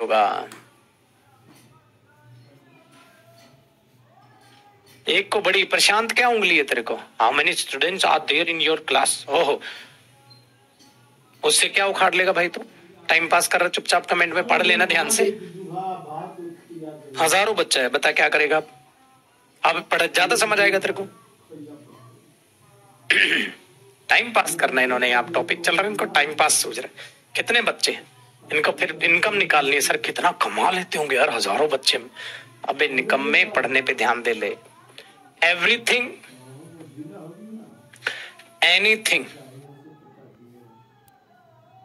होगा। एक को बड़ी प्रशांत, क्या उंगली है तेरे को? How many students are there in your class? ओहो, उससे क्या उखाड़ लेगा भाई तू? टाइम पास कर रहा, चुपचाप कमेंट में पढ़ लेना ध्यान से। हजारों बच्चा है, बता क्या करेगा अब? पढ़ ज्यादा समझ आएगा तेरे को? टाइम पास करना इन्होंने, आप टॉपिक चल रहा है इनको टाइम पास सोच रहे। कितने बच्चे हैं इनको, फिर इनकम निकालनी है। सर कितना कमा लेते होंगे यार हजारों बच्चे। अबे निकम्मे, पढ़ने पे ध्यान दे ले। Everything anything